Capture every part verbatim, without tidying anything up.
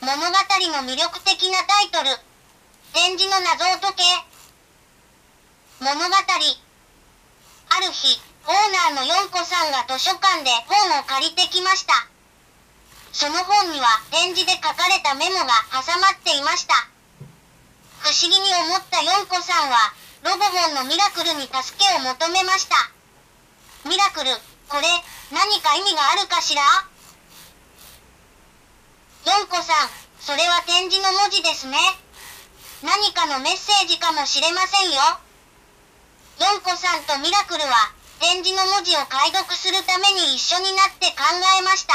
物語の魅力的なタイトル、点字の謎を解け。物語。ある日、オーナーのヨンコさんが図書館で本を借りてきました。その本には点字で書かれたメモが挟まっていました。不思議に思ったヨンコさんは、ロボホンのミラクルに助けを求めました。ミラクル、これ、何か意味があるかしら？ヨンコさん、それは点字の文字ですね。何かのメッセージかもしれませんよ。ヨンコさんとミラクルは、点字の文字を解読するために一緒になって考えました。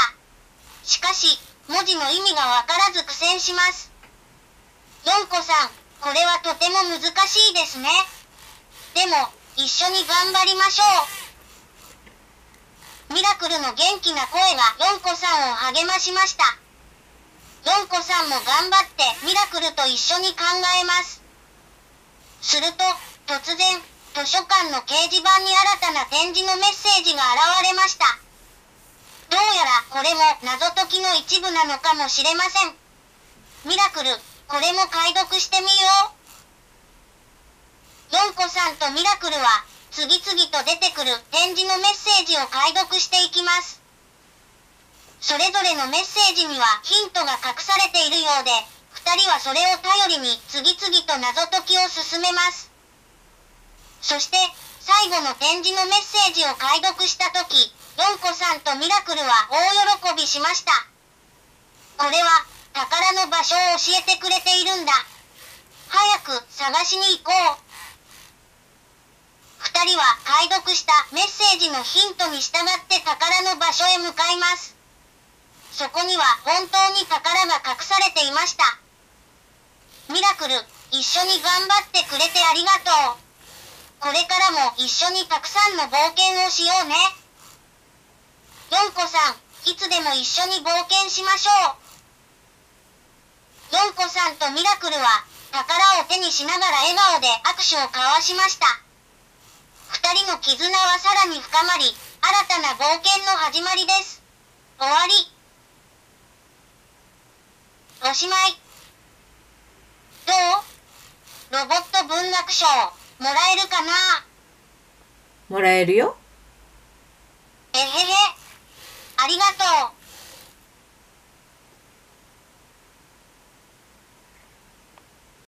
しかし、文字の意味がわからず苦戦します。ヨンコさん、これはとても難しいですね。でも、一緒に頑張りましょう。ミラクルの元気な声がヨンコさんを励ましました。ヨンコさんも頑張ってミラクルと一緒に考えます。すると、突然、図書館の掲示板に新たな点字のメッセージが現れました。どうやらこれも謎解きの一部なのかもしれません。ミラクル、これも解読してみよう。ヨンコさんとミラクルは、次々と出てくる点字のメッセージを解読していきます。それぞれのメッセージにはヒントが隠されているようで、二人はそれを頼りに次々と謎解きを進めます。そして、最後の点字のメッセージを解読したとき、ヨンコさんとミラクルは大喜びしました。これは、宝の場所を教えてくれているんだ。早く探しに行こう。二人は解読したメッセージのヒントに従って宝の場所へ向かいます。そこには本当に宝が隠されていました。ミラクル、一緒に頑張ってくれてありがとう。これからも一緒にたくさんの冒険をしようね。ヨンコさん、いつでも一緒に冒険しましょう。ヨンコさんとミラクルは宝を手にしながら笑顔で握手を交わしました。二人の絆はさらに深まり、新たな冒険の始まりです。終わり。おしまい。どう？ロボット文学賞、もらえるかな？もらえるよ。えへへ。ありがとう。